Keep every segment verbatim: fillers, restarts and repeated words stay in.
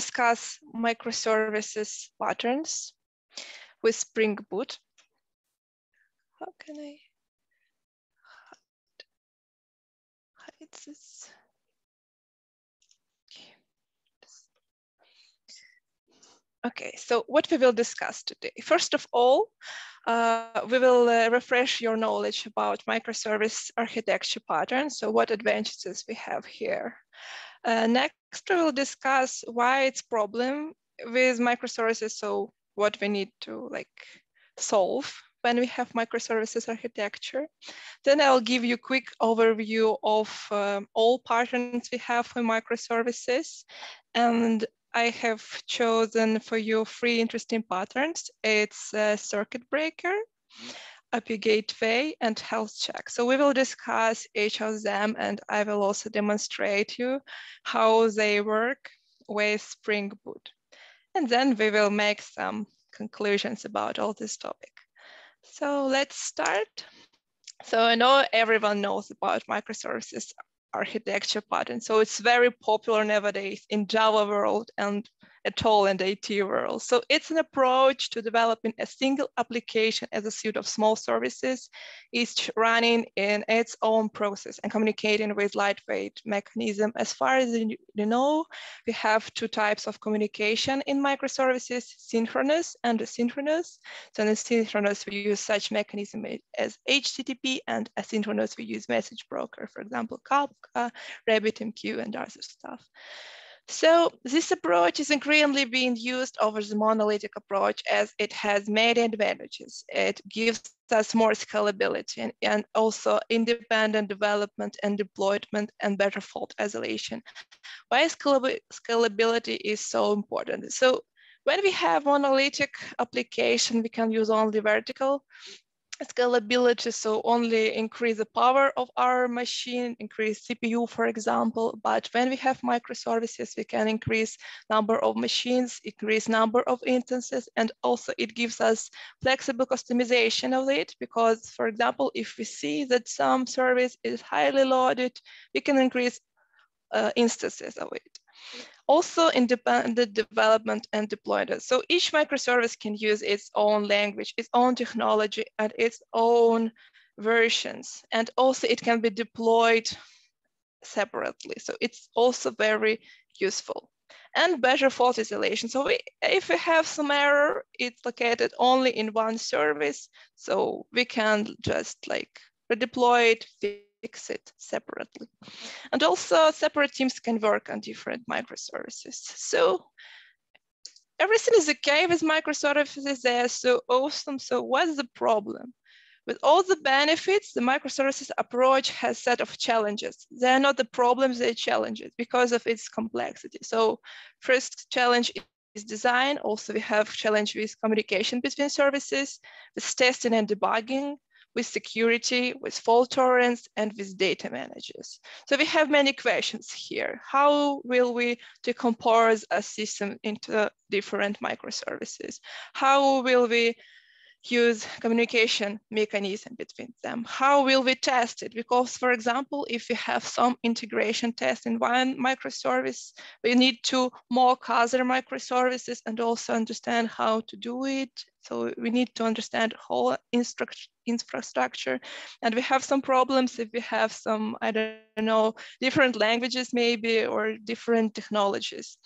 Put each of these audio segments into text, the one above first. discuss microservices patterns with Spring Boot. How can I hide this? Okay, so what we will discuss today. First of all, uh, we will uh, refresh your knowledge about microservice architecture patterns. So what advantages we have here. Uh, next, we will discuss why it's a problem with microservices. So what we need to like solve when we have microservices architecture. Then I'll give you a quick overview of um, all patterns we have for microservices, and I have chosen for you three interesting patterns. It's uh, circuit breaker, A P I gateway, and health check. So we will discuss each of them, and I will also demonstrate you how they work with Spring Boot. And then we will make some conclusions about all this topic. So let's start. So I know everyone knows about microservices architecture pattern. So it's very popular nowadays in Java world and at all in the I T world. So it's an approach to developing a single application as a suite of small services, each running in its own process and communicating with lightweight mechanism. As far as you know, we have two types of communication in microservices, synchronous and asynchronous. So in synchronous, we use such mechanism as H T T P, and asynchronous, we use message broker, for example, Kafka, RabbitMQ, and other stuff. So this approach is increasingly being used over the monolithic approach, as it has many advantages. It gives us more scalability and, and also independent development and deployment and better fault isolation. Why scalab- scalability is so important? So when we have monolithic application, we can use only vertical scalability, so only increase the power of our machine, increase C P U, for example. But when we have microservices, we can increase number of machines, increase number of instances, and also it gives us flexible customization of it. Because, for example, if we see that some service is highly loaded, we can increase uh, instances of it. Also independent development and deployment. So each microservice can use its own language, its own technology, and its own versions. And also it can be deployed separately. So it's also very useful. And better fault isolation. So we, if we have some error, it's located only in one service. So we can just like redeploy it, fix it separately. And also separate teams can work on different microservices. So everything is okay with microservices. They are so awesome. So what's the problem? With all the benefits, the microservices approach has a set of challenges. They are not the problems, they are challenges because of its complexity. So first challenge is design. Also we have challenge with communication between services, with testing and debugging, with security, with fault tolerance, and with data managers. So we have many questions here. How will we decompose a system into different microservices? How will we use communication mechanism between them? How will we test it? Because, for example, if we have some integration test in one microservice, we need to mock other microservices and also understand how to do it. So we need to understand whole infrastructure. And we have some problems if we have some, I don't know, different languages maybe or different technologies.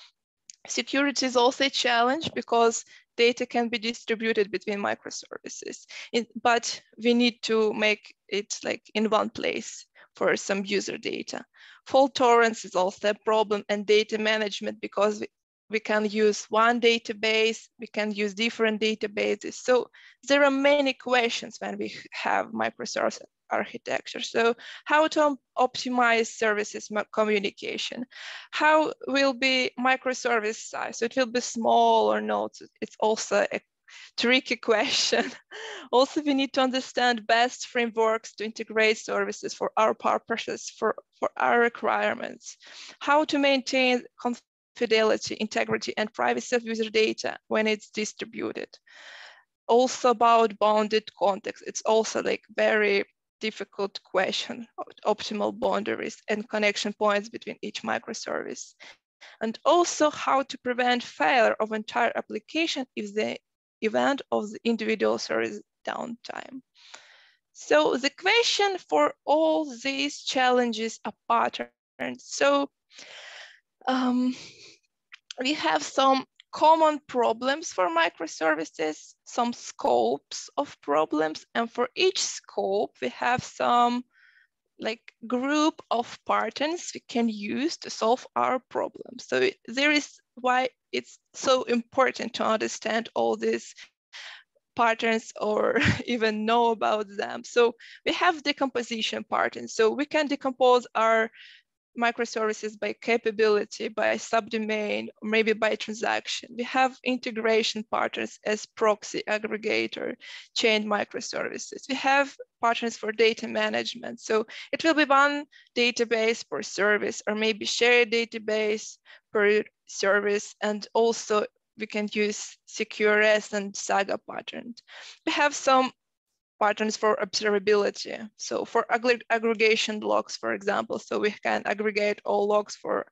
Security is also a challenge because data can be distributed between microservices, it, but we need to make it like in one place for some user data. Fault tolerance is also a problem, and data management, because we, we can use one database, we can use different databases. So there are many questions when we have microservice architecture. So how to optimize services communication? How will be microservice size? So it will be small or not? It's also a tricky question. Also, we need to understand best frameworks to integrate services for our purposes, for, for our requirements. How to maintain confidentiality, integrity, and privacy of user data when it's distributed. Also about bounded context. It's also like very difficult question, optimal boundaries and connection points between each microservice. and also how to prevent failure of entire application if the event of the individual service downtime. So the question for all these challenges are patterns. So um, we have some common problems for microservices, some scopes of problems, and for each scope we have some like group of patterns we can use to solve our problems. So there is why it's so important to understand all these patterns or even know about them. So we have decomposition patterns. So we can decompose our microservices by capability, by subdomain, or maybe by transaction. We have integration patterns as proxy, aggregator, chain microservices. We have patterns for data management. So it will be one database per service, or maybe shared database per service. And also we can use C Q R S and Saga pattern. We have some patterns for observability. So for ag aggregation logs, for example, so we can aggregate all logs for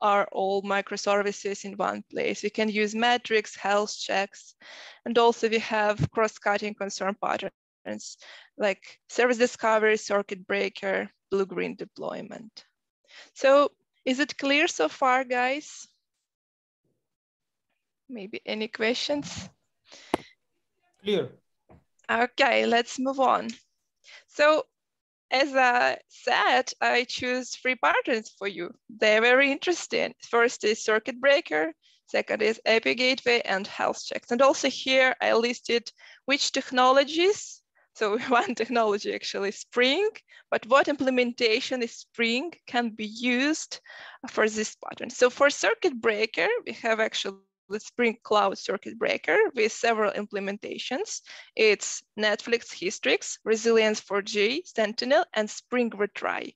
our all microservices in one place. We can use metrics, health checks, and also we have cross-cutting concern patterns like service discovery, circuit breaker, blue-green deployment. So is it clear so far, guys? Maybe any questions? Clear. Okay, let's move on. So as I said, I choose three patterns for you. They're very interesting. First is circuit breaker, second is A P I gateway, and health checks. And also here I listed which technologies. So one technology actually is Spring, but what implementation is Spring can be used for this pattern. So for circuit breaker, we have actually the Spring Cloud Circuit Breaker with several implementations. It's Netflix Hystrix, Resilience four j, Sentinel, and Spring Retry.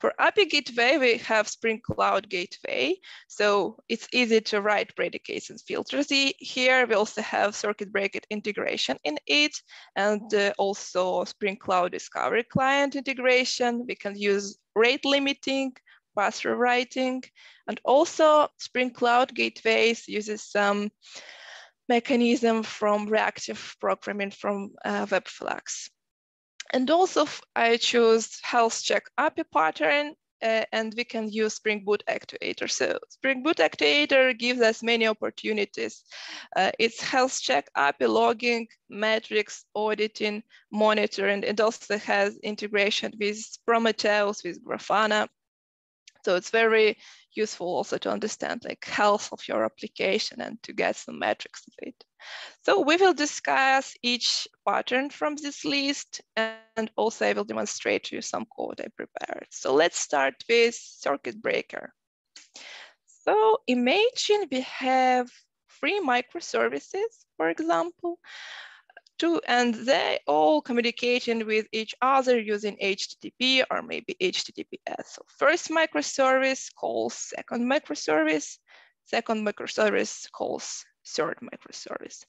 For A P I Gateway, we have Spring Cloud Gateway, so it's easy to write predicates and filters. Here we also have circuit breaker integration in it, and uh, also Spring Cloud Discovery Client integration. We can use rate limiting, path rewriting, and also Spring Cloud Gateways uses some mechanism from reactive programming from uh, Webflux. And also I choose health check A P I pattern, uh, and we can use Spring Boot Actuator. So Spring Boot Actuator gives us many opportunities. Uh, it's health check A P I logging, metrics, auditing, monitoring. It also has integration with Prometheus, with Grafana. So it's very useful also to understand like health of your application and to get some metrics of it. So we will discuss each pattern from this list, and also I will demonstrate to you some code I prepared. So let's start with circuit breaker. So imagine we have three microservices, for example, Two, and they all communicating with each other using H T T P or maybe H T T P S. So first microservice calls second microservice, second microservice calls third microservice.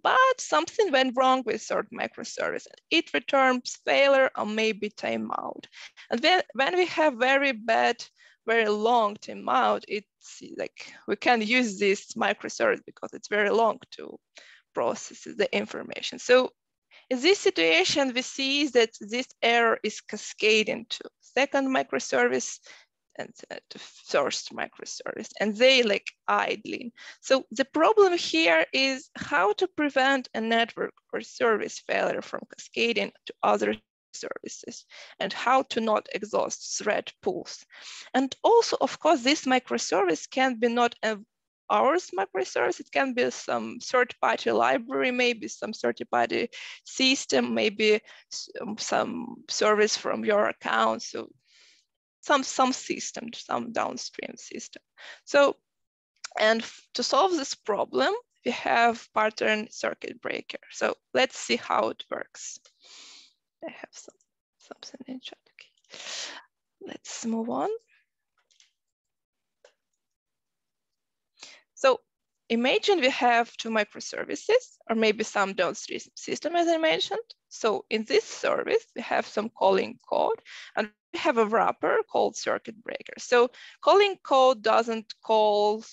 But something went wrong with third microservice. It returns failure or maybe timeout. And then when we have very bad, very long timeout, it's like we can use this microservice because it's very long to processes the information. So in this situation, we see that this error is cascading to second microservice and to first microservice, and they like idling. So the problem here is how to prevent a network or service failure from cascading to other services, and how to not exhaust thread pools. And also, of course, this microservice can be not a ours microservice, it can be some third-party library, maybe some third-party system, maybe some service from your account, so some, some system, some downstream system. So, and to solve this problem, we have pattern circuit breaker. So let's see how it works. I have some, something in chat, okay. Let's move on. So Imagine we have two microservices or maybe some downstream system, as I mentioned. So in this service, we have some calling code and we have a wrapper called circuit breaker. So calling code doesn't call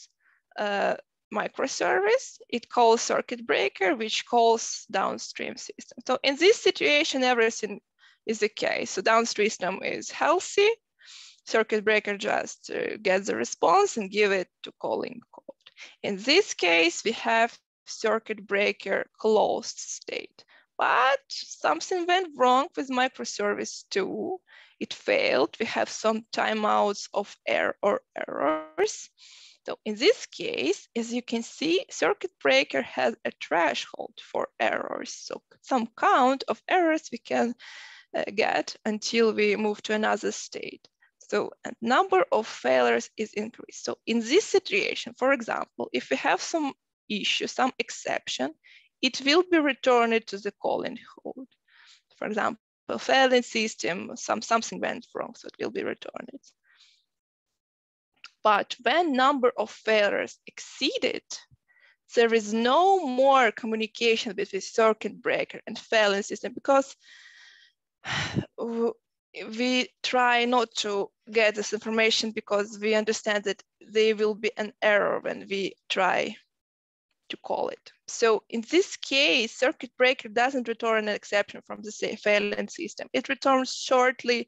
uh, microservice, it calls circuit breaker, which calls downstream system. So in this situation, everything is okay. So downstream system is healthy. Circuit breaker just uh, gets the response and give it to calling code. In this case, we have circuit breaker closed state, but something went wrong with microservice two. It failed. We have some timeouts of error or errors. So in this case, as you can see, circuit breaker has a threshold for errors. So some count of errors we can uh, get until we move to another state. So a number of failures is increased. So in this situation, for example, if we have some issue, some exception, it will be returned to the calling code. For example, failing system, some, something went wrong, so it will be returned. But when number of failures exceeded, there is no more communication between circuit breaker and failing system, because we try not to get this information because we understand that there will be an error when we try to call it. So in this case, circuit breaker doesn't return an exception from the failing system. It returns shortly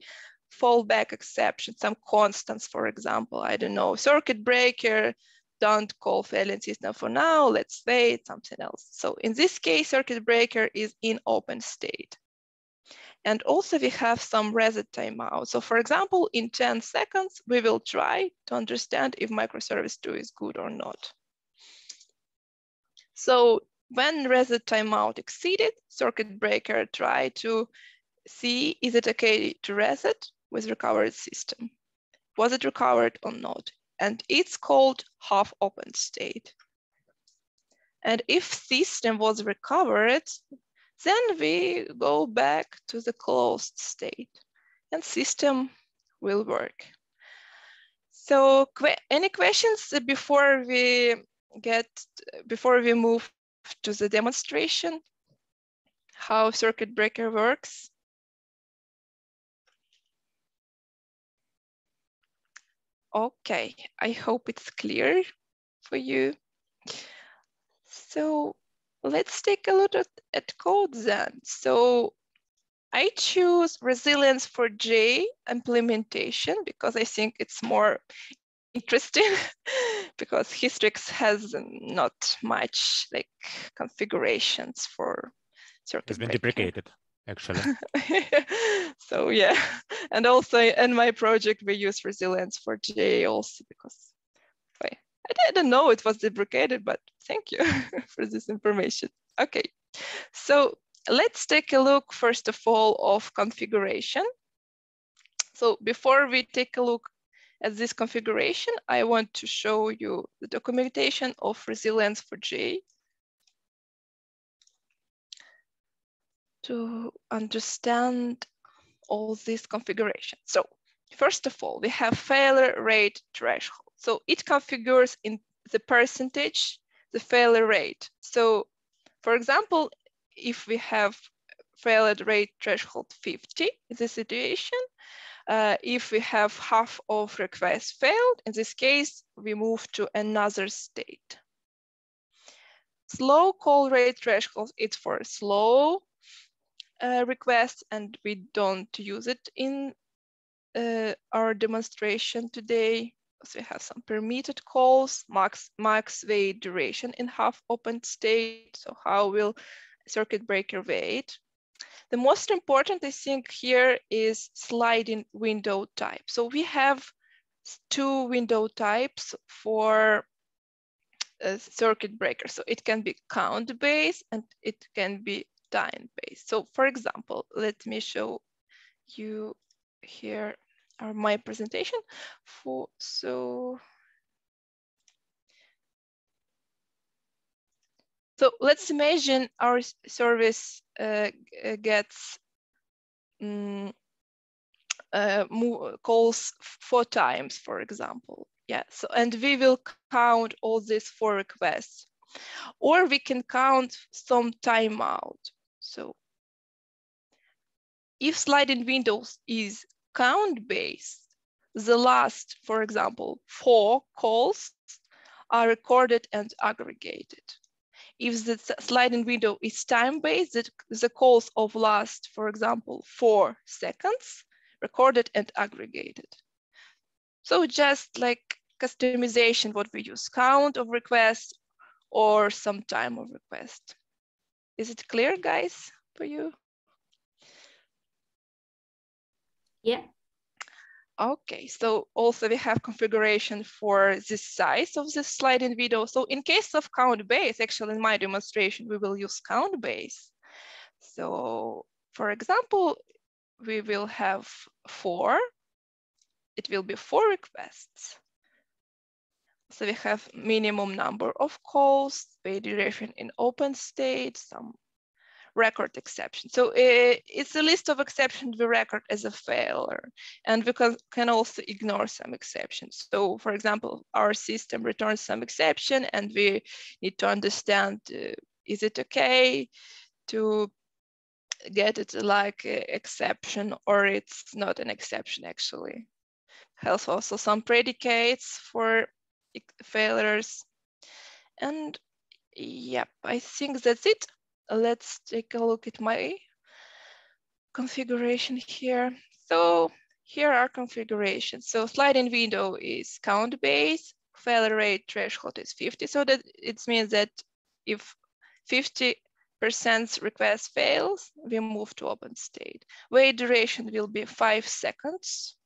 fallback exception, some constants, for example, I don't know, circuit breaker, don't call failing system for now, let's wait, something else. So in this case, circuit breaker is in open state. And also we have some reset timeout. So for example, in ten seconds, we will try to understand if microservice two is good or not. So when reset timeout exceeded, circuit breaker try to see, is it okay to reset with recovered system? Was it recovered or not? And it's called half open state. And if system was recovered, then we go back to the closed state and system will work. So qu- any questions before we get, before we move to the demonstration, how circuit breaker works? Okay, I hope it's clear for you. So let's take a look at, at code then. So I choose Resilience four J implementation because I think it's more interesting because Hystrix has not much like configurations for circuit breaker. It's been deprecated, actually. So yeah, and also in my project, we use Resilience four J also because okay. I didn't know it was deprecated, but thank you for this information. Okay, so let's take a look, first of all, of configuration. So before we take a look at this configuration, I want to show you the documentation of Resilience four J to understand all this configuration. So first of all, we have failure rate threshold. So it configures in the percentage, the failure rate. So for example, if we have failure rate threshold fifty, in this situation, uh, if we have half of requests failed, in this case, we move to another state. Slow call rate threshold, it's for slow uh, requests and we don't use it in uh, our demonstration today. So we have some permitted calls, max, max wait duration in half open state. So how will circuit breaker wait? The most important, I think, here is sliding window type. So we have two window types for a circuit breaker. So it can be count based and it can be time based. So for example, let me show you here or my presentation for, so, so let's imagine our service uh, gets, um, uh, calls four times, for example. Yeah, so, and we will count all these four requests, or we can count some timeout. So if sliding windows is count based, the last, for example, four calls are recorded and aggregated. If the sliding window is time based, the calls of last, for example, four seconds recorded and aggregated. So just like customization, what we use, count of requests or some time of request. Is it clear, guys, for you? Yeah. Okay, so also we have configuration for the size of the sliding window. So in case of count base, actually in my demonstration, we will use count base. So for example, we will have four. It will be four requests. So we have minimum number of calls, pay duration in open state, some record exception. So uh, it's a list of exceptions we record as a failure, and we can, can also ignore some exceptions. So for example, our system returns some exception and we need to understand, uh, is it okay to get it like uh, exception, or it's not an exception actually. Has also some predicates for failures. And yep, I think that's it. Let's take a look at my configuration here. So here are configurations. So sliding window is count based, failure rate threshold is fifty. So that it means that if fifty percent request fails, we move to open state. Wait duration will be five seconds.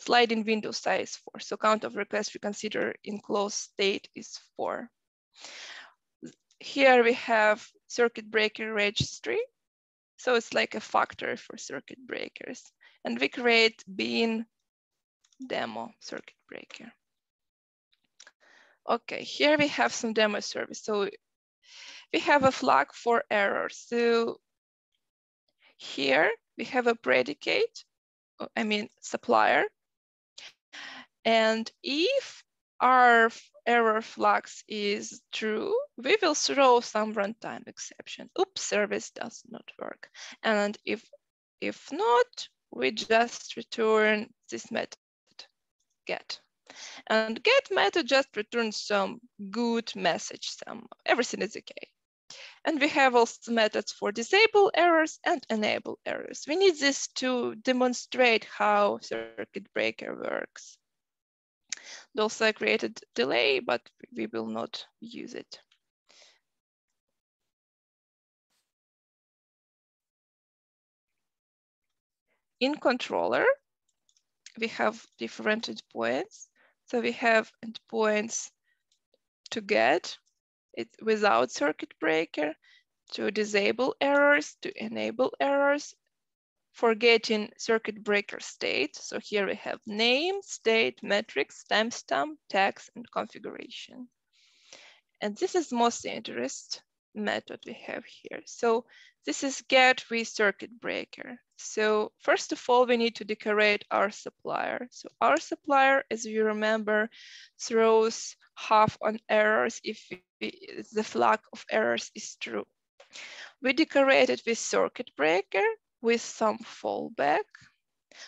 Sliding window size four. So count of requests we consider in closed state is four. Here we have circuit breaker registry. So it's like a factory for circuit breakers. And we create bean demo circuit breaker. Okay, here we have some demo service. So we have a flag for errors. So here we have a predicate, I mean supplier. And if our error flags is true, we will throw some runtime exception. Oops, service does not work. And if, if not, we just return this method, get. And get method just returns some good message, some everything is okay. And we have also methods for disable errors and enable errors. We need this to demonstrate how circuit breaker works. Also I created delay, but we will not use it. In controller, we have different endpoints. So we have endpoints to get it without circuit breaker, to disable errors, to enable errors, for getting circuit breaker state. So here we have name, state, metrics, timestamp, tags, and configuration. And this is most interest method we have here. So this is get with circuit breaker. So first of all, we need to decorate our supplier. So our supplier, as you remember, throws half on errors if we, the flag of errors is true. We decorate it with circuit breaker with some fallback.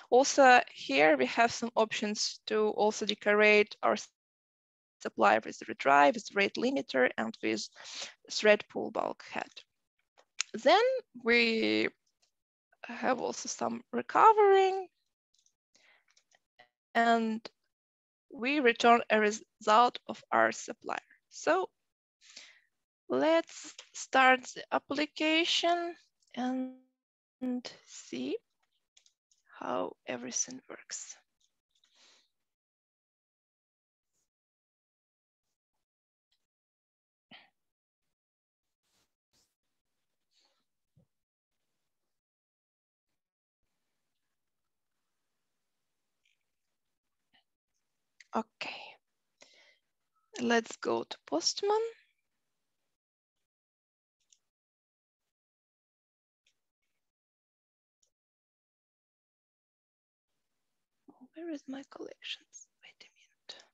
Also here we have some options to also decorate our supply with retry, with rate limiter, and with thread pool bulkhead. Then we have also some recovering, and we return a result of our supplier. So let's start the application and, and see how everything works. Okay, let's go to Postman. Where is my collections? Wait a minute.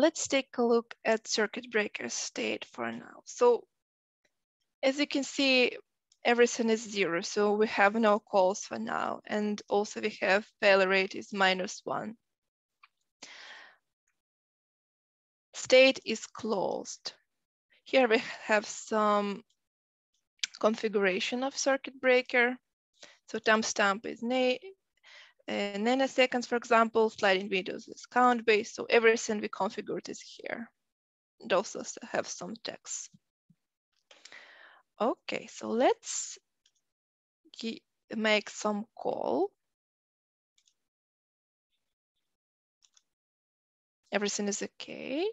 Let's take a look at circuit breaker state for now. So as you can see, everything is zero. So we have no calls for now. And also we have failure rate is minus one. State is closed. Here we have some configuration of circuit breaker. So timestamp is na uh, nanoseconds, for example, sliding windows is count based. So everything we configured is here. And also have some text. Okay, so let's make some call. Everything is okay.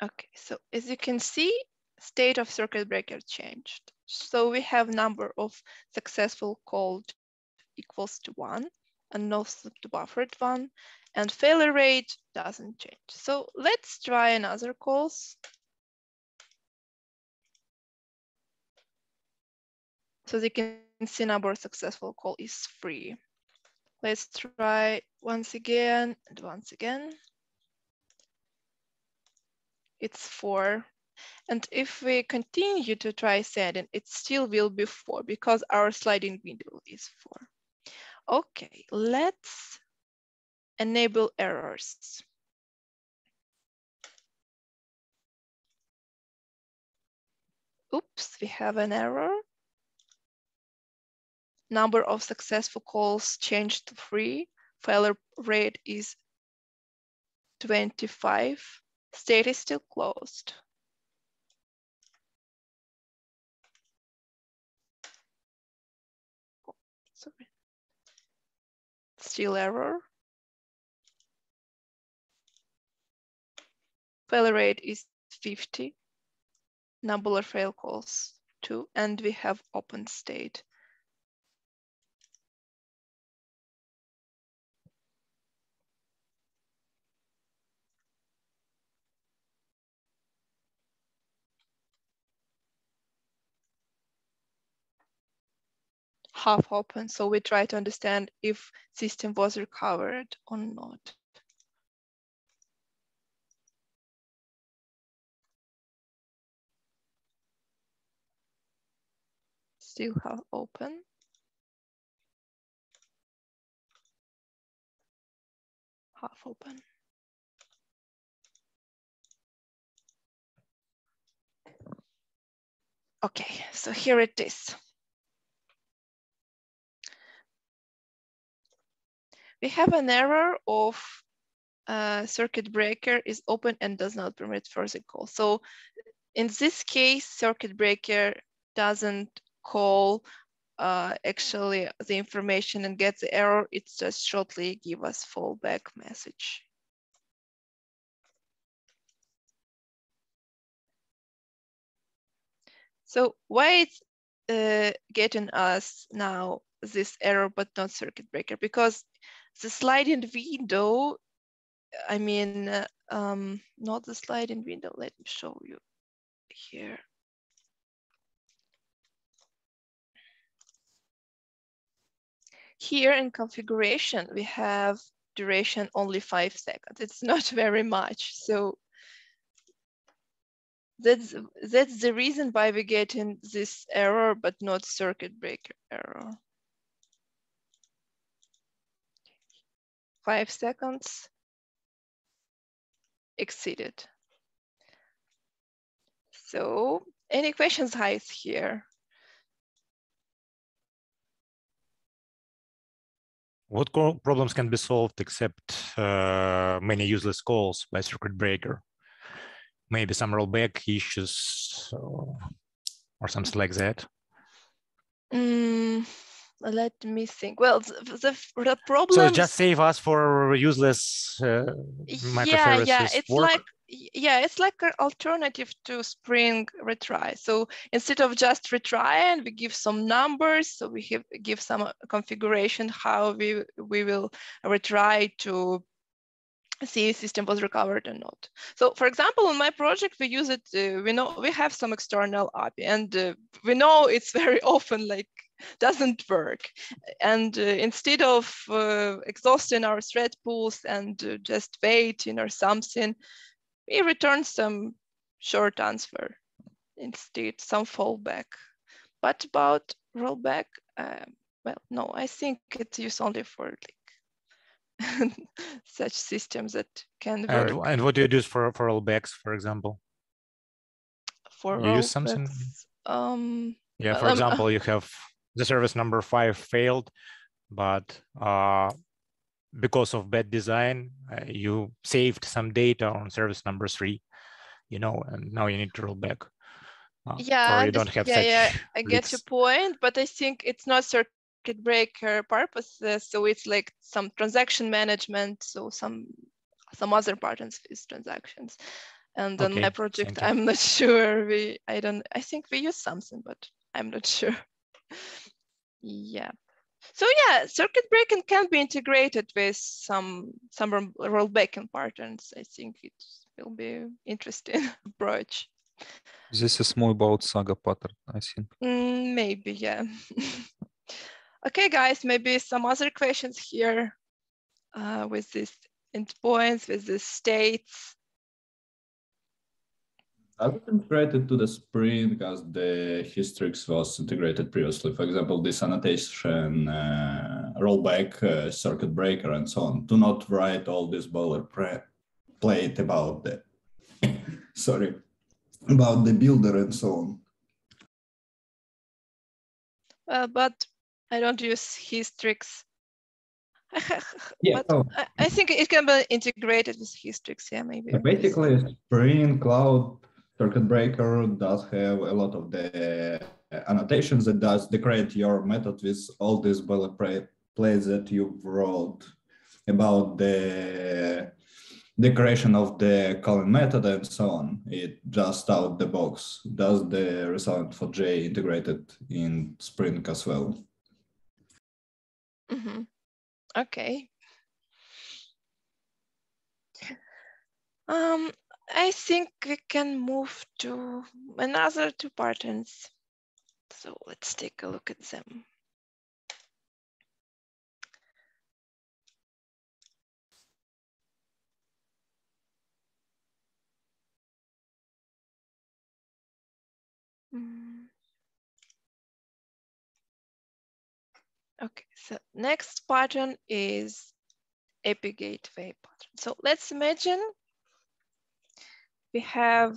Okay, so as you can see, state of circuit breaker changed. So we have number of successful called equals to one and no slipped buffered one, and failure rate doesn't change. So let's try another calls. So as you can see, number of successful call is three. Let's try once again and once again. It's four. And if we continue to try sending, it still will be four because our sliding window is four. Okay, let's enable errors. Oops, we have an error. Number of successful calls changed to three. Failure rate is twenty-five. State is still closed. Oh, sorry. Still error. Failure rate is fifty. Number of fail calls two, and we have open state. Half open, so we try to understand if system was recovered or not. Still half open. Half open. Okay, so here it is. We have an error of uh, circuit breaker is open and does not permit further call. So in this case, circuit breaker doesn't call uh, actually the information and get the error. It's just shortly give us fallback message. So why it's uh, getting us now this error but not circuit breaker? Because the sliding window, I mean, uh, um, not the sliding window, let me show you here. Here in configuration, we have duration only five seconds. It's not very much. So that's, that's the reason why we're getting this error but not circuit breaker error. Five seconds exceeded. So any questions, guys, here? What problems can be solved except uh, many useless calls by circuit breaker? Maybe some rollback issues or, or something like that? Mm. Let me think. Well, the, the problem. So just save us for useless uh, microservices. Yeah, yeah, it's work. like yeah, it's like an alternative to Spring Retry. So instead of just retrying, we give some numbers. So we have, give some configuration how we we will retry to see if system was recovered or not. So for example, in my project, we use it, uh, we know we have some external A P I and uh, we know it's very often like doesn't work. And uh, instead of uh, exhausting our thread pools and uh, just waiting or something, we return some short answer, instead some fallback. But about rollback, uh, well, no, I think it's used only for like, such systems that can work. And, and what do you do for, for rollbacks, for example? For you use something? Um, yeah, for um, example, uh, you have the service number five failed, but uh, because of bad design, uh, you saved some data on service number three, you know, and now you need to roll back. Uh, yeah, or you don't have yeah, yeah, I get leaks. Your point, but I think it's not circuit breaker purposes. So it's like some transaction management, so some some other patterns with transactions. And on okay, my project, I'm not sure. We I don't I think we use something, but I'm not sure. Yeah. So yeah, circuit breaking can be integrated with some some rollbacking patterns. I think it will be interesting approach. This is more about Saga pattern, I think. Mm, maybe, yeah. Okay, guys, maybe some other questions here uh, with these endpoints, with these states. Does it integrated to the Spring because the Hystrix was integrated previously? For example, this annotation, uh, rollback, uh, circuit breaker, and so on. Do not write all this boilerplate about the sorry. about the builder and so on. Well, but I don't use Hystrix. Yeah, but no. I think it can be integrated with Hystrix, yeah, maybe. Basically, Spring Cloud Circuit Breaker does have a lot of the annotations that does decorate your method with all these boilerplate that you wrote about the decoration of the calling method and so on. It just out the box. Does the Resilience four j integrated in Spring as well? Mm-hmm. Okay. Um, I think we can move to another two patterns. So let's take a look at them. Okay, so next pattern is A P I Gateway pattern. So let's imagine we have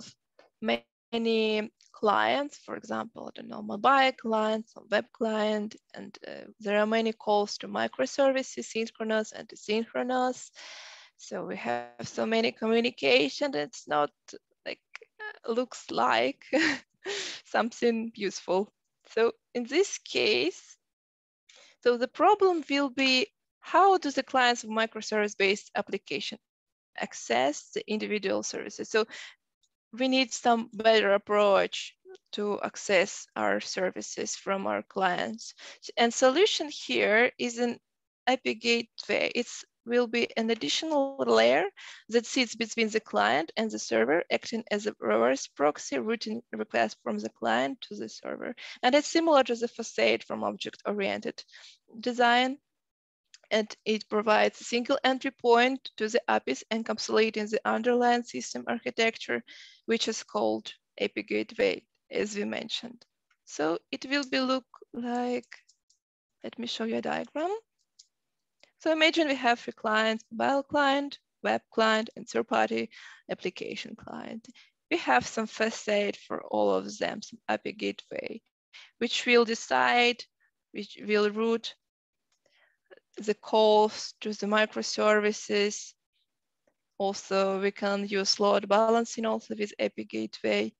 many clients, for example, I don't know, mobile clients, or web client, and uh, there are many calls to microservices, synchronous and asynchronous. So we have so many communication, it's not like, looks like something useful. So in this case, so the problem will be, how do the clients of microservice-based application access the individual services? So we need some better approach to access our services from our clients. And solution here is an A P I gateway. It will be an additional layer that sits between the client and the server, acting as a reverse proxy routing request from the client to the server. And it's similar to the facade from object-oriented design. And it provides a single entry point to the A P Is encapsulating the underlying system architecture, which is called A P I Gateway, as we mentioned. So it will be look like, let me show you a diagram. So imagine we have three clients, mobile client, web client, and third-party application client. We have some facade for all of them, some A P I gateway, which will decide, which will route the calls to the microservices. Also, we can use load balancing also with A P I gateway.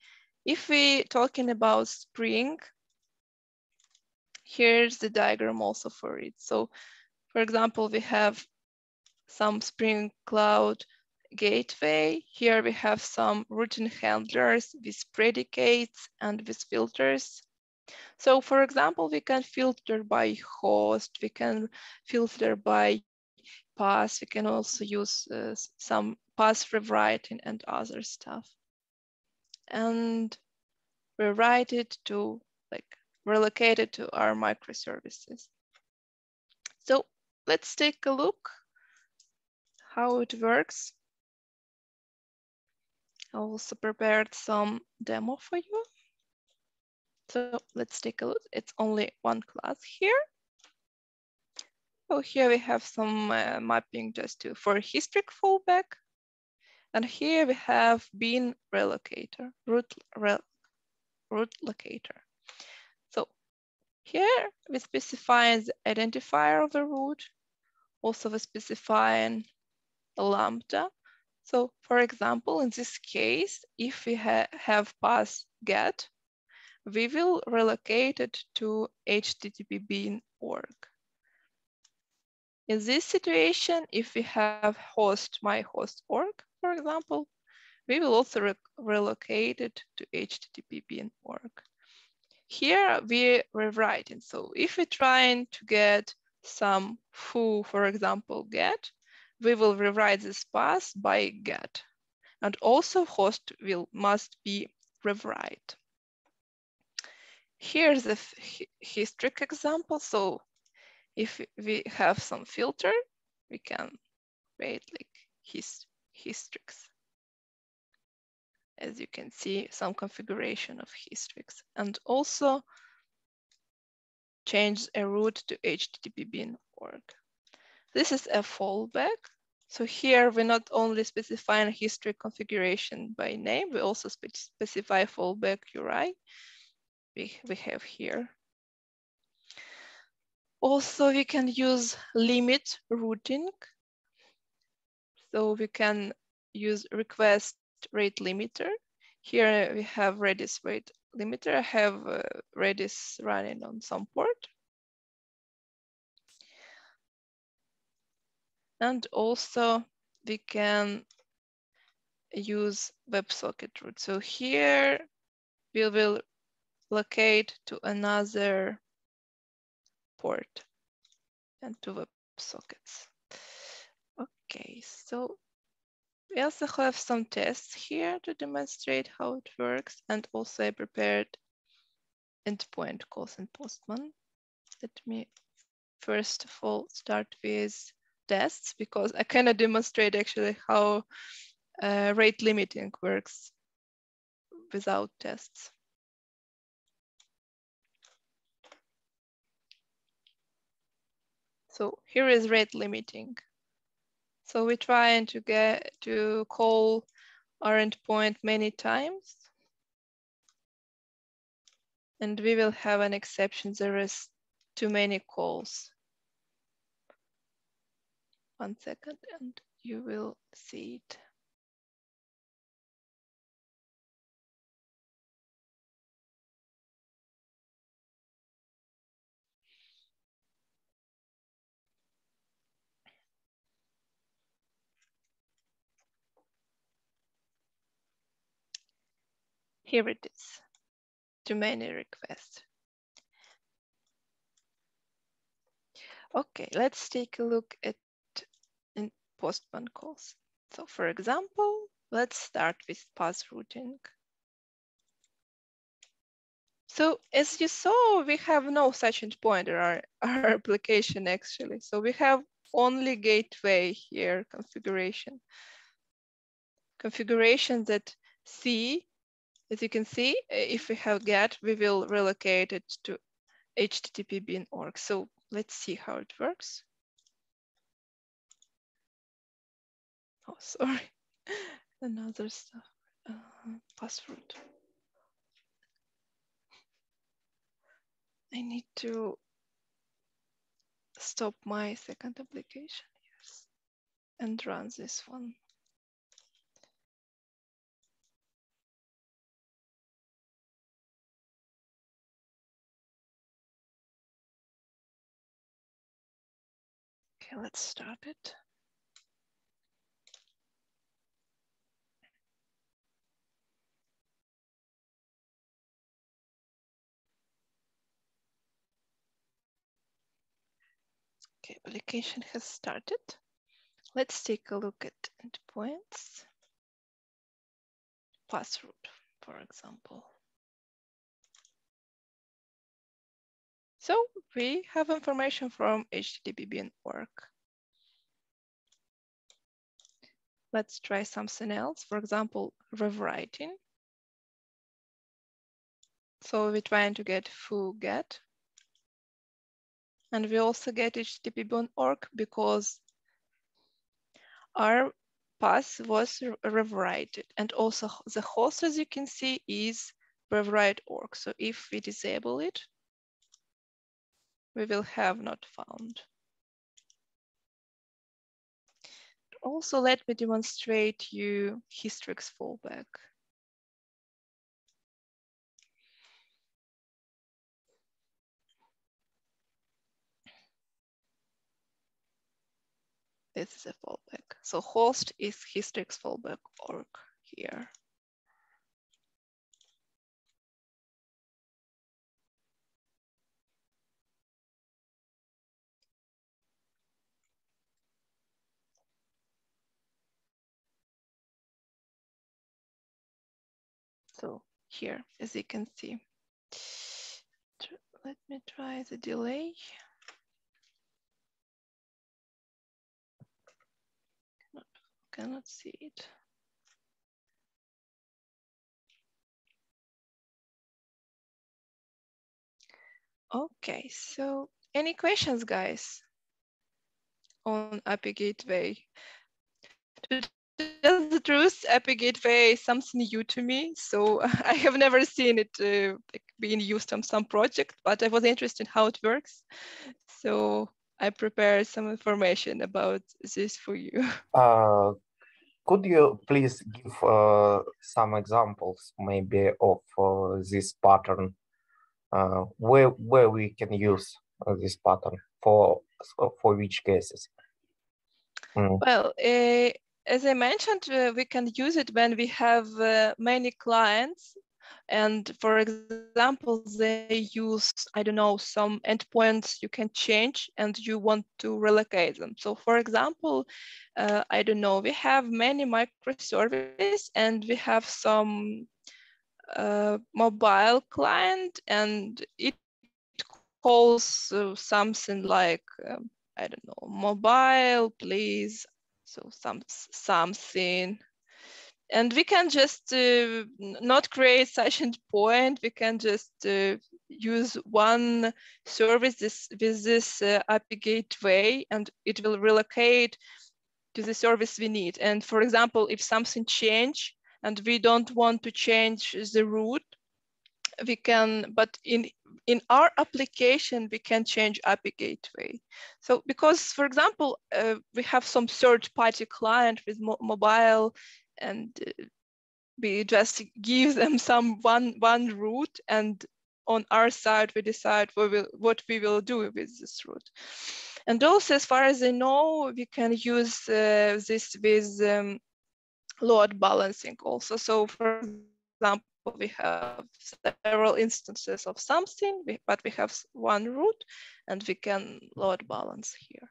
If we're talking about Spring, here's the diagram also for it. So, for example, we have some Spring Cloud Gateway. Here we have some routing handlers with predicates and with filters. So for example, we can filter by host, we can filter by path. We can also use uh, some path rewriting and other stuff. And rewrite it to like relocate it to our microservices. So let's take a look how it works. I also prepared some demo for you. So let's take a look. It's only one class here. So here we have some uh, mapping just to for historic fallback. And here we have bean relocator, root, rel, root locator. So here we specify the identifier of the root. Also we specify a lambda. So for example, in this case, if we ha have path get, we will relocate it to H T T P bean dot org. In this situation, if we have host my host org, for example, we will also re relocate it to H T T P bean dot org. Here we're rewriting. So if we're trying to get some foo, for example, get, we will rewrite this path by get. And also host will must be rewrite. Here's the historic example. So if we have some filter, we can create like his Hystrix. As you can see, some configuration of Hystrix, and also change a route to H T T P bean dot org. This is a fallback. So here we not only specify a history configuration by name, we also spe specify fallback U R I. We, we have here. Also, we can use limit routing. So we can use request rate limiter. Here we have Redis rate limiter. I have uh, Redis running on some port. And also we can use WebSocket route. So here we will locate to another port and to WebSockets. Okay, so we also have some tests here to demonstrate how it works. And also I prepared endpoint calls in Postman. Let me first of all start with tests, because I cannot demonstrate actually how uh, rate limiting works without tests. So here is rate limiting. So we're trying to get to call our endpoint many times. And we will have an exception. There is too many calls. One second, and you will see it. Here it is, too many requests. Okay, let's take a look at in Postman calls. So for example, let's start with path routing. So as you saw, we have no such endpoint in our, our application actually. So we have only gateway here configuration. Configuration that see As you can see, if we have get, we will relocate it to H T T P bean dot org. So let's see how it works. Oh, sorry, another stuff, uh, password. I need to stop my second application, yes, and run this one. Let's start it. Okay, application has started. Let's take a look at endpoints. Password, for example. So we have information from H T T P B N dot org. Let's try something else, for example, rewriting. So we're trying to get full get. And we also get H T T P B N dot org because our path was rewrited. And also the host, as you can see, is rewrite dot org. So if we disable it, we will have not found. Also, let me demonstrate you Hystrix fallback. This is a fallback. So host is Hystrix fallback org here. So here, as you can see, let me try the delay. Cannot, cannot see it. Okay, so any questions, guys, on A P I Gateway? That's the truth, A P I Gateway is something new to me, so I have never seen it uh, being used on some project, but I was interested in how it works. So I prepared some information about this for you. Uh, could you please give uh, some examples maybe of uh, this pattern, uh, where, where we can use uh, this pattern for, for which cases? Mm. Well, uh, as I mentioned, uh, we can use it when we have uh, many clients. And for example, they use, I don't know, some endpoints you can change and you want to relocate them. So for example, uh, I don't know, we have many microservices and we have some uh, mobile client and it calls uh, something like, um, I don't know, mobile, please. So some, something, and we can just uh, not create such a point. We can just uh, use one service this, with this uh, A P I Gateway, and it will relocate to the service we need. And for example, if something change and we don't want to change the route, we can, but in in our application we can change A P I Gateway. So because, for example, uh, we have some third-party client with mo mobile, and uh, we just give them some one one route, and on our side we decide what we will, what we will do with this route. And also, as far as I know, we can use uh, this with um, load balancing also. So for example, we have several instances of something, but we have one route and we can load balance here.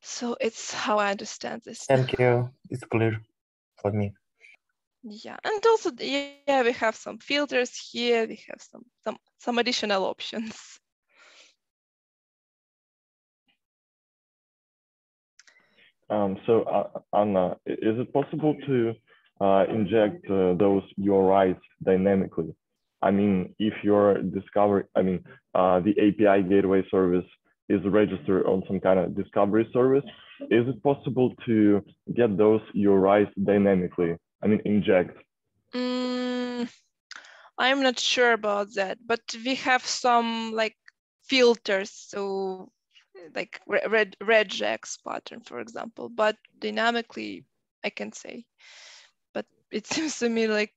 So it's how I understand this. Thank you. It's clear for me. Yeah, and also, yeah, we have some filters here. We have some, some, some additional options. Um, so, uh, Anna, is it possible to Uh, inject uh, those U R Is dynamically? I mean, if you're discovery, I mean, uh, the A P I gateway service is registered on some kind of discovery service, is it possible to get those U R Is dynamically? I mean, inject? Mm, I'm not sure about that, but we have some like filters, so like red regex pattern, for example, but dynamically, I can say. It seems to me like,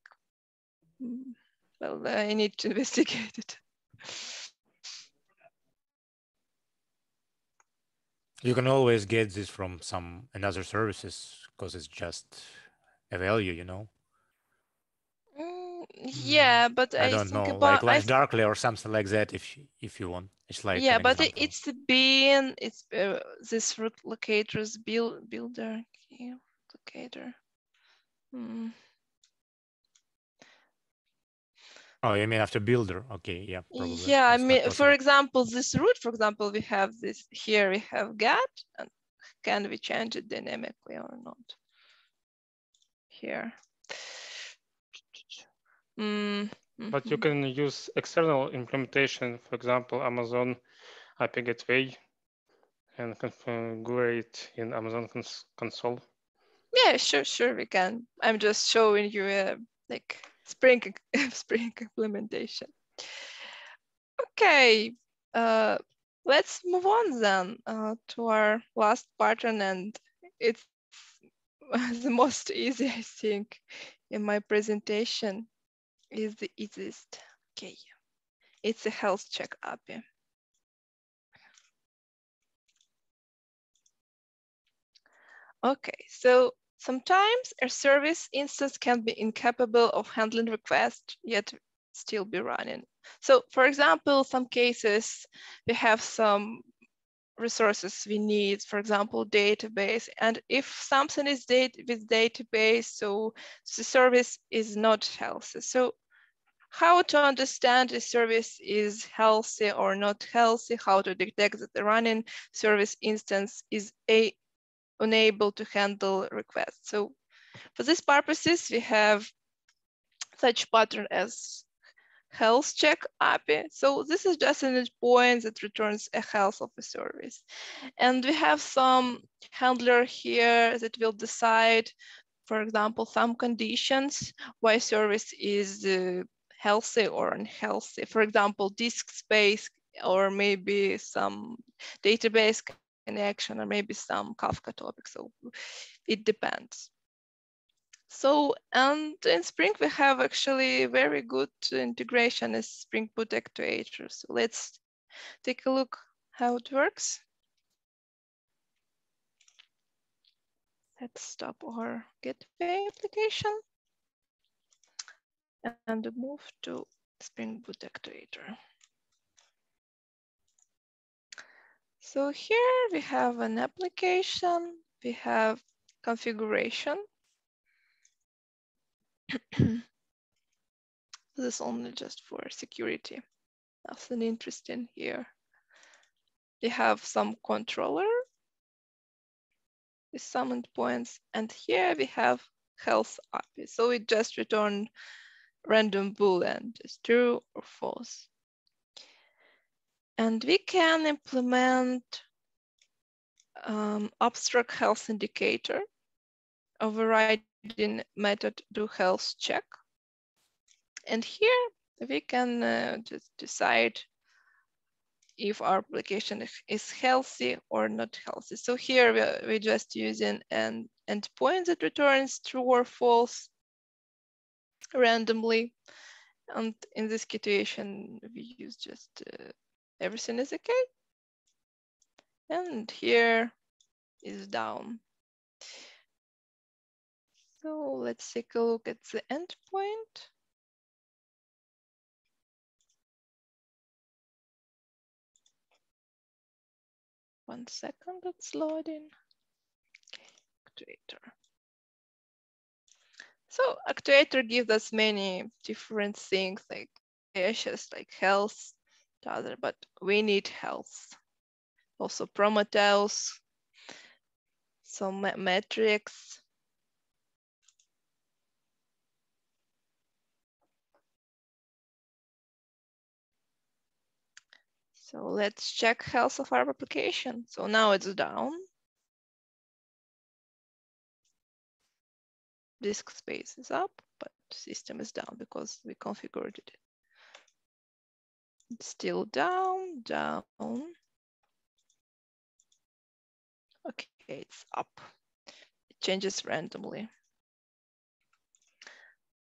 well, I need to investigate it. You can always get this from some another services because it's just a value, you know? Mm, yeah, but I, I don't think know, about, like LaunchDarkly or something like that, if if you want. It's like yeah, but example. it's been it's uh, this root locators build builder key locator. Hmm. Oh, you mean after builder? Okay, yeah, probably. Yeah, it's I mean, for example, this root. For example, we have this here. We have get, and can we change it dynamically or not? Here. Mm. Mm-hmm. But you can use external implementation, for example, Amazon A P I Gateway, and configure it in Amazon cons console. Yeah, sure, sure, we can. I'm just showing you a like Spring Spring implementation. Okay, uh, let's move on then uh, to our last pattern, and it's the most easy, I think, in my presentation. Is the easiest. Okay, it's a health check A P I. Okay, so sometimes a service instance can be incapable of handling requests yet still be running. So for example, some cases we have some resources we need, for example, database. And if something is data with database, so the service is not healthy. So how to understand a service is healthy or not healthy, how to detect that the running service instance is a, unable to handle requests. So for these purposes, we have such pattern as health check A P I. So this is just an endpoint that returns a health of a service. And we have some handler here that will decide, for example, some conditions why service is uh, healthy or unhealthy. For example, disk space, or maybe some database connection, or maybe some Kafka topic. So it depends. So, and in Spring, we have actually very good integration as Spring Boot Actuator. So let's take a look how it works. Let's stop our Gateway application and move to Spring Boot Actuator. So here we have an application, we have configuration. This is only just for security. Nothing interesting here. We have some controller with some endpoints, and here we have health A P I. So it just returns random boolean, just true or false. And we can implement um, abstract health indicator, override in method do health check, and here we can uh, just decide if our application is healthy or not healthy. So here we're, we're just using an endpoint that returns true or false randomly, and in this situation we use just uh, everything is okay, and here is down. So let's take a look at the endpoint. One second, it's loading. Okay, actuator. So actuator gives us many different things, like just like health, the other, but we need health. Also Prometheus, some metrics. So let's check health of our application. So now it's down. Disk space is up, but system is down because we configured it. It's still down, down. Okay, it's up. It changes randomly.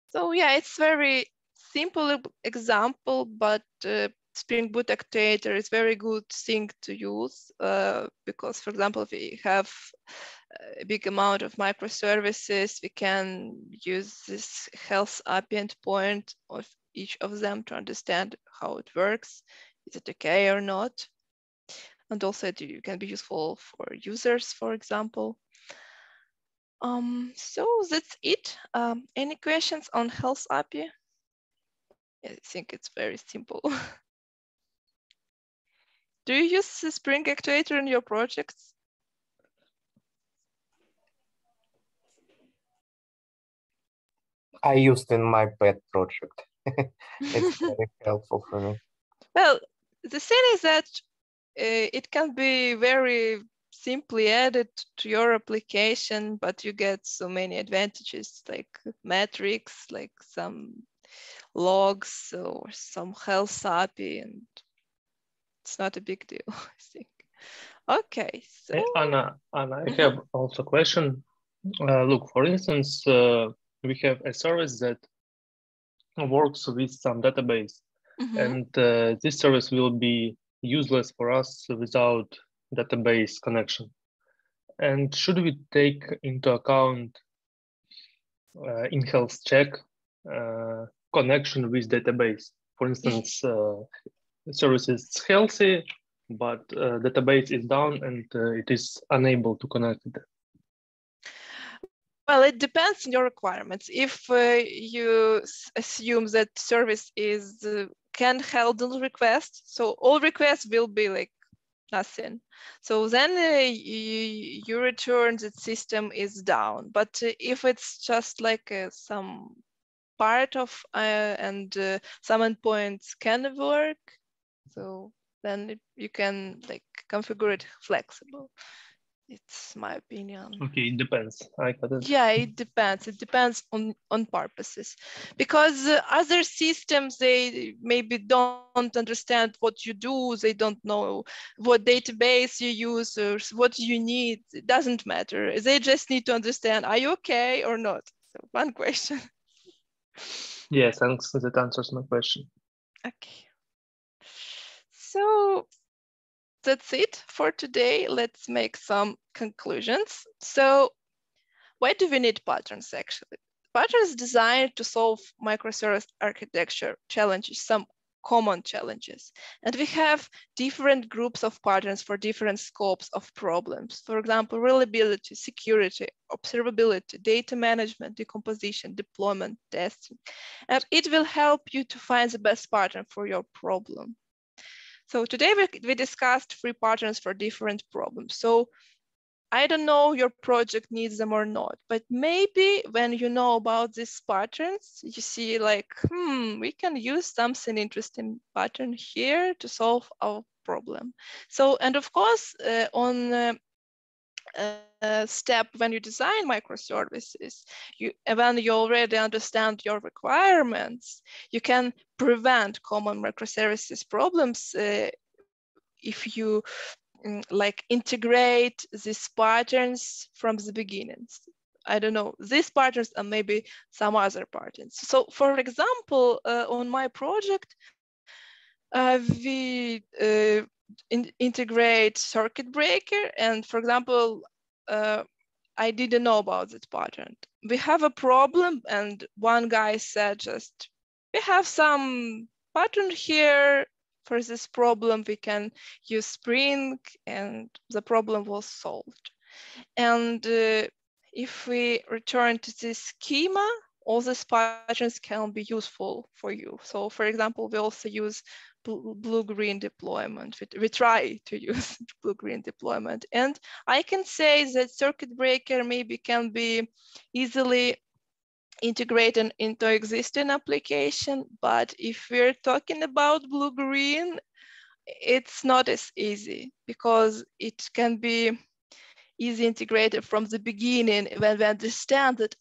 So yeah, it's very simple example, but uh, Spring Boot Actuator is very good thing to use uh, because, for example, if we have a big amount of microservices, we can use this health A P I endpoint of each of them to understand how it works is it okay or not? And also it can be useful for users, for example. Um, so that's it. Um, any questions on Health A P I? I think it's very simple. Do you use the Spring Actuator in your projects? I used in my pet project. It's very helpful for me. Well, the thing is that uh, it can be very simply added to your application, but you get so many advantages like metrics, like some logs or some health A P I, and it's not a big deal, I think. Okay, so hey, Anna, Anna, I have also a question. Uh, look, for instance, uh, we have a service that works with some database, mm-hmm. and uh, this service will be useless for us without database connection. And should we take into account uh, in health check uh, connection with database? For instance, uh, the service is healthy, but uh, database is down and uh, it is unable to connect it. Well, it depends on your requirements. If uh, you assume that service is uh, can handle requests, so all requests will be like nothing. So then uh, you, you return that system is down. But uh, if it's just like uh, some part of uh, and uh, some endpoints can work, so then it, you can like configure it flexible. It's my opinion. Okay, it depends. I got it. Yeah, it depends. It depends on, on purposes. Because uh, other systems, they maybe don't understand what you do. They don't know what database you use or what you need. It doesn't matter. They just need to understand, are you okay or not? So one question. Yeah, thanks. That answers my question. Okay. So that's it for today. Let's make some conclusions. So why do we need patterns actually? Patterns designed to solve microservice architecture challenges, some common challenges. And we have different groups of patterns for different scopes of problems. For example, reliability, security, observability, data management, decomposition, deployment, testing. And it will help you to find the best pattern for your problem. So today we, we discussed three patterns for different problems. So I don't know your project needs them or not, but maybe when you know about these patterns, you see like, hmm, we can use something interesting pattern here to solve our problem. So, and of course, uh, on uh, uh, step when you design microservices, you, when you already understand your requirements, you can prevent common microservices problems uh, if you like integrate these patterns from the beginning. I don't know, these patterns and maybe some other patterns. So for example, uh, on my project, uh, we uh, in integrate circuit breaker. And for example, uh, I didn't know about that pattern. We have a problem and one guy said just, we have some pattern here for this problem. We can use Spring and the problem was solved. And uh, if we return to this schema, all these patterns can be useful for you. So for example, we also use blue-green deployment. We, we try to use blue-green deployment. And I can say that circuit breaker maybe can be easily integrated into existing application, but if we're talking about blue-green, it's not as easy because it can be easily integrated from the beginning when we understand that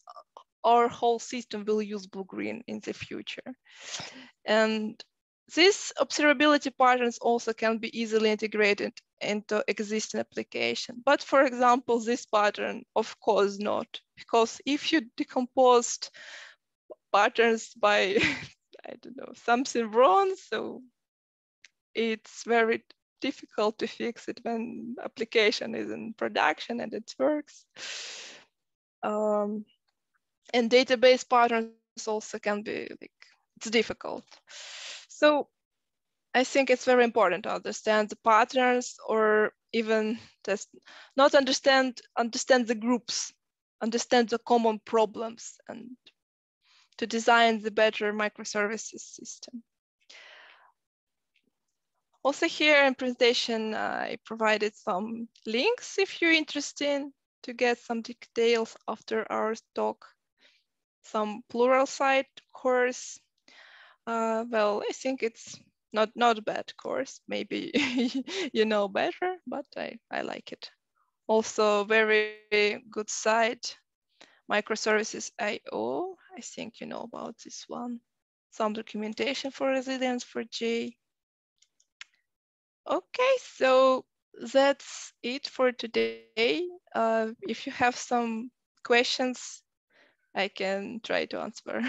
our whole system will use blue-green in the future. And these observability patterns also can be easily integrated into existing application. But for example, this pattern, of course not, because if you decomposed patterns by, I don't know, something wrong, so it's very difficult to fix it when application is in production and it works. Um, and database patterns also can be like, it's difficult. So I think it's very important to understand the partners, or even just not understand, understand the groups, understand the common problems, and to design the better microservices system. Also here in presentation, I provided some links if you're interested to get some details after our talk, some Pluralsight course. Uh, well, I think it's not, not a bad course, maybe you know better, but I, I like it. Also very good site, Microservices dot i o. I think you know about this one. Some documentation for Resilience four j. Okay, so that's it for today. Uh, if you have some questions, I can try to answer.